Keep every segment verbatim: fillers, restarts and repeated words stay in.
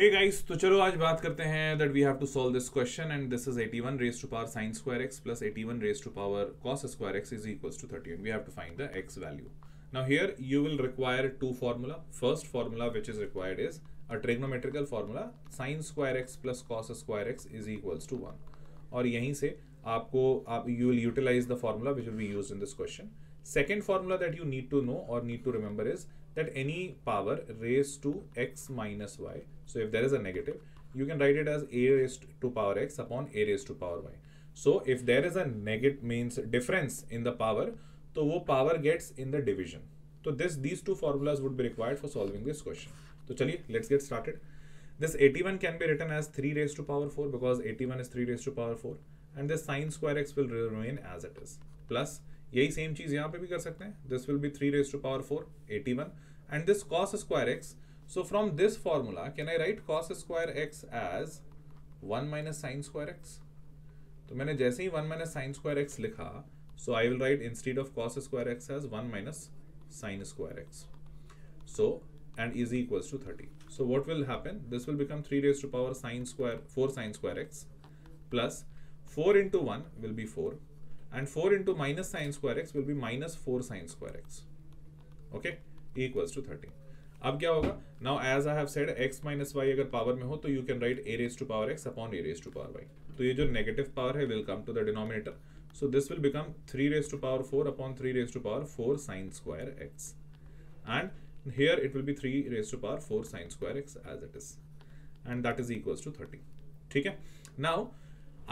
Hey guys, तो चलो आज बात करते हैं that we have to solve this question and this is eighty-one raise to power sine square x plus eighty-one raise to power cos square x is equals to thirty. We have to find the x value. Now here you will require two formula. First formula which is required is a trigonometrical formula sin square x plus cos square x is equals to one. और यहीं से आपको आप you will utilize the formula which will be used in this question. Second formula that you need to know or need to remember is that any power raised to x minus y. So if there is a negative, you can write it as a raised to power x upon a raised to power y. So if there is a negative means difference in the power, so वो power gets in the division. So this these two formulas would be required for solving this question. So चलिए let's get started. This eighty-one can be written as three raised to power four because eighty-one is three raised to power four, and this sine square x will remain as it is. Plus यही same चीज यहाँ पे भी कर सकते हैं. This will be three raised to power four, eighty-one, and this cos square x. So from this formula, can I write cos square x as one minus sine square x? तो मैंने जैसे ही one minus sine square x लिखा, so I will write instead of cos square x as one minus sin square x. So and is equals to thirty. So what will happen? This will become three raised to power sin square four sin square x plus four into one will be four and four into minus sin square x will be minus four sin square x. Okay, equals to thirty. अब क्या होगा? Now as I have said x minus y अगर power में हो तो you can write a raised to power x upon a raised to power y. तो ये जो negative power है will come to the denominator. So this will become three raised to power four upon three raised to power four sine square x, and here it will be three raised to power four sine square x as it is, and that is equals to thirty. ठीक है? Now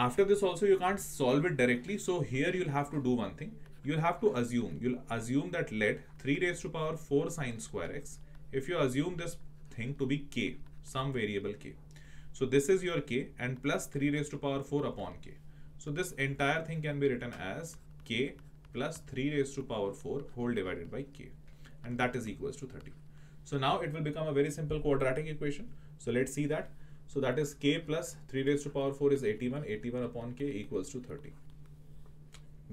after this also you can't solve it directly, so here you'll have to do one thing. You'll have to assume you'll assume that let three raised to power four sine square x. If you assume this thing to be k, some variable k, so this is your k and plus three raised to power four upon k. So this entire thing can be written as k plus three raised to power four whole divided by k, and that is equals to thirty. So now it will become a very simple quadratic equation. So let's see that. So that is k plus three raised to power four is eighty-one, eighty-one upon k equals to thirty.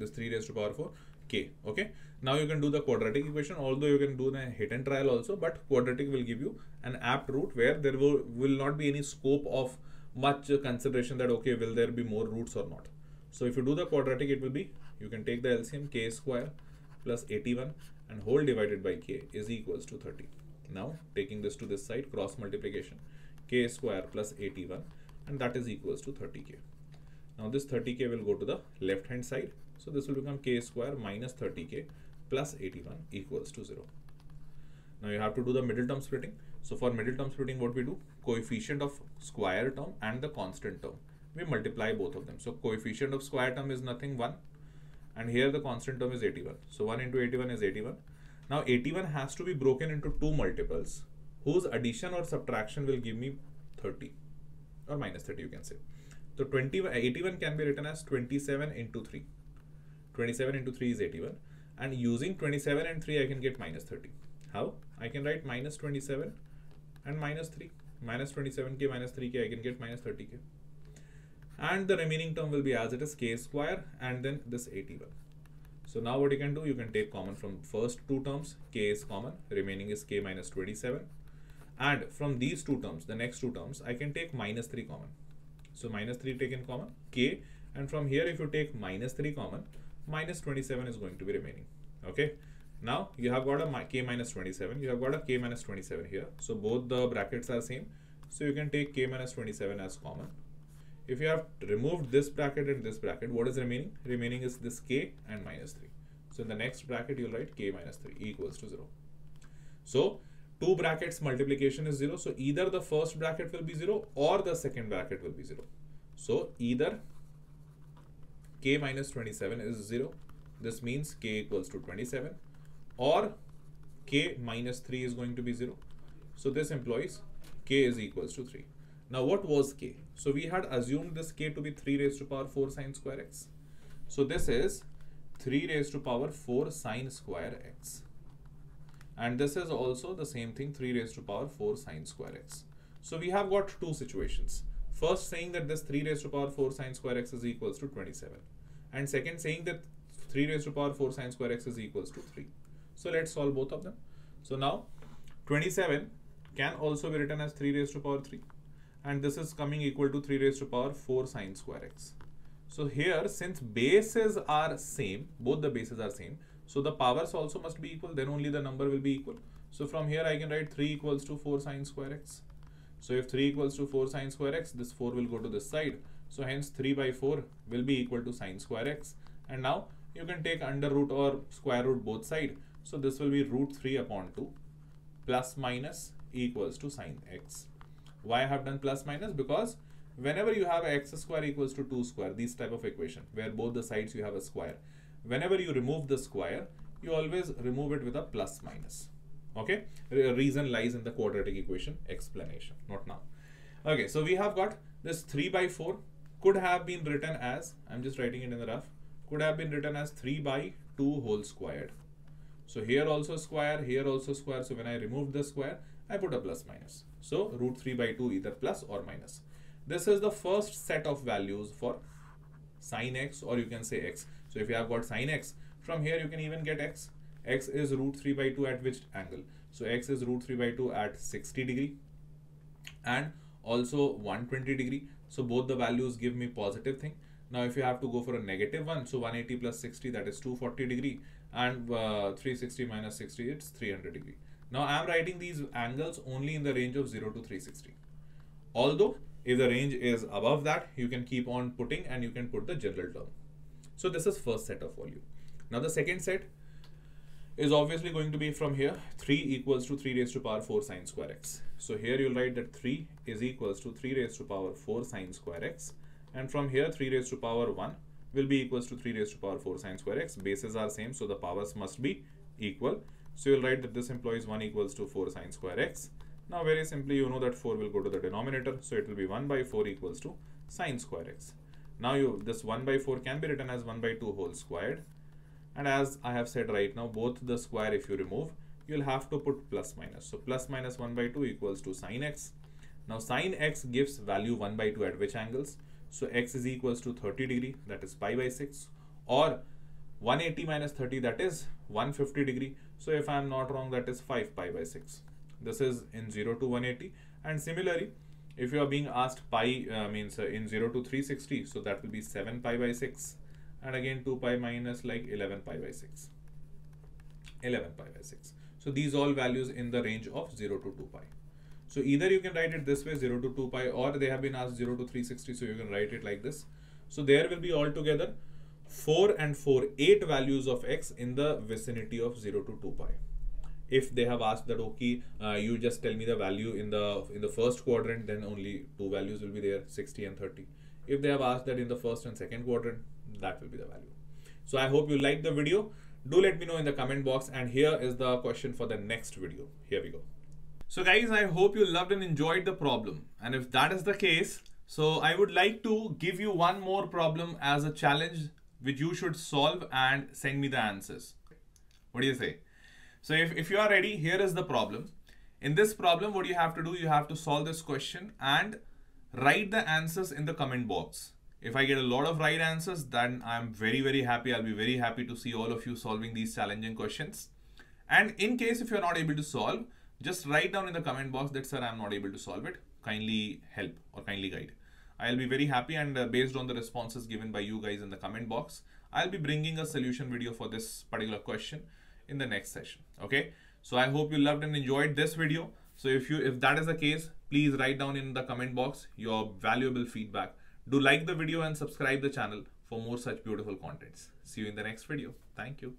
This three raised to power four k. Okay. Now you can do the quadratic equation, although you can do the hit and trial also, but quadratic will give you an apt root where there will, will not be any scope of much consideration that okay will there be more roots or not. So if you do the quadratic, it will be you can take the L C M k square plus eighty-one and whole divided by k is equals to thirty. Now taking this to this side, cross multiplication k square plus eighty-one, and that is equals to thirty k. Now this thirty k will go to the left hand side, so this will become k square minus thirty k plus eighty-one equals to zero. Now you have to do the middle term splitting. So for middle term splitting, what we do? Coefficient of square term and the constant term. We multiply both of them. So coefficient of square term is nothing, one, and here the constant term is eighty-one. So one into eighty-one is eighty-one. Now eighty-one has to be broken into two multiples whose addition or subtraction will give me thirty or minus thirty, you can say. So twenty, eighty-one can be written as twenty-seven into three. twenty-seven into three is eighty-one, and using twenty-seven and three I can get minus thirty. How? I can write minus twenty-seven and minus three. Minus twenty-seven k minus three k, I can get minus thirty k. And the remaining term will be as it is, k square and then this eighty-one. So now what you can do, you can take common from first two terms, k is common, remaining is k minus twenty-seven. And from these two terms, the next two terms, I can take minus three common. So minus three taken common, k, and from here if you take minus three common, minus twenty-seven is going to be remaining. Okay. Now you have got a k minus twenty-seven, you have got a k minus twenty-seven here. So both the brackets are same. So you can take k minus twenty-seven as common. If you have removed this bracket and this bracket, what is remaining? Remaining is this k and minus three. So in the next bracket, you'll write k minus three equals to zero. So two brackets multiplication is zero. So either the first bracket will be zero or the second bracket will be zero. So either k minus twenty-seven is zero. This means k equals to twenty-seven. Or k minus three is going to be zero. So this implies k is equals to three. Now what was k? So we had assumed this k to be three raised to power four sine square x. So this is three raised to power four sine square x. And this is also the same thing, three raised to power four sine square x. So we have got two situations. First saying that this three raised to power four sine square x is equals to twenty-seven. And second saying that three raised to power four sine square x is equals to three. So let's solve both of them. So now twenty-seven can also be written as three raised to power three. and this is coming equal to three raised to power four sine square x. So here, since bases are same, both the bases are same, so the powers also must be equal, then only the number will be equal. So from here I can write three equals to four sine square x. So if three equals to four sine square x, this four will go to this side. So hence three by four will be equal to sine square x. And now you can take under root or square root both side. So this will be root three upon two plus minus equals to sine x. Why I have done plus minus? Because whenever you have x square equals to two square, these type of equation where both the sides you have a square, whenever you remove the square, you always remove it with a plus minus. Okay, the reason lies in the quadratic equation explanation, not now. Okay, so we have got this three by four could have been written as, I'm just writing it in the rough, could have been written as three by two whole squared. So here also square, here also square. So when I removed the square, I put a plus minus. So root three by two, either plus or minus. This is the first set of values for sine x, or you can say x. So if you have got sine x, from here you can even get x. X is root three by two at which angle? So x is root three by two at sixty degree and also one hundred twenty degree. So both the values give me positive thing. Now if you have to go for a negative one, so one eighty plus sixty, that is two hundred forty degree, and uh, three sixty minus sixty, it's three hundred degree. Now I am writing these angles only in the range of zero to three sixty. Although if the range is above that, you can keep on putting and you can put the general term. So this is first set of volume. Now the second set is obviously going to be from here, three equals to three raised to power four sine square x. So here you'll write that three is equals to three raised to power four sine square x. And from here, three raised to power one will be equals to three raised to power four sine square x. Bases are same, so the powers must be equal. So you'll write that this implies one equals to four sine square x. Now very simply, you know that four will go to the denominator, so it will be one by four equals to sine square x. Now you, this one by four can be written as one by two whole squared. And as I have said right now, both the square if you remove, you'll have to put plus minus. So plus minus one by two equals to sine x. Now sine x gives value one by two at which angles? So x is equals to thirty degree, that is pi by six, or one eighty minus thirty, that is one hundred fifty degree. So if I am not wrong, that is five pi by six. This is in zero to one eighty. And similarly, if you are being asked pi uh, means uh, in zero to three sixty, so that will be seven pi by six. And again two pi minus like eleven pi by six. eleven pi by six. So these all values in the range of zero to two pi. So either you can write it this way, zero to two pi, or they have been asked zero to three sixty, so you can write it like this. So there will be altogether four and four, eight values of x in the vicinity of zero to two pi. If they have asked that, okay, uh, you just tell me the value in the in the first quadrant, then only two values will be there, sixty and thirty. If they have asked that in the first and second quadrant, that will be the value. So I hope you liked the video. Do let me know in the comment box, and here is the question for the next video. Here we go. So guys, I hope you loved and enjoyed the problem. And if that is the case, so I would like to give you one more problem as a challenge which you should solve and send me the answers. What do you say? So if, if you are ready, here is the problem. In this problem, what you have to do, you have to solve this question and write the answers in the comment box. If I get a lot of right answers, then I'm very, very happy. I'll be very happy to see all of you solving these challenging questions. And in case if you're not able to solve, just write down in the comment box that, sir, I'm not able to solve it. Kindly help or kindly guide. I'll be very happy, and uh, based on the responses given by you guys in the comment box, I'll be bringing a solution video for this particular question in the next session. Okay. So I hope you loved and enjoyed this video. So if you, if that is the case, please write down in the comment box your valuable feedback. Do like the video and subscribe the channel for more such beautiful contents. See you in the next video. Thank you.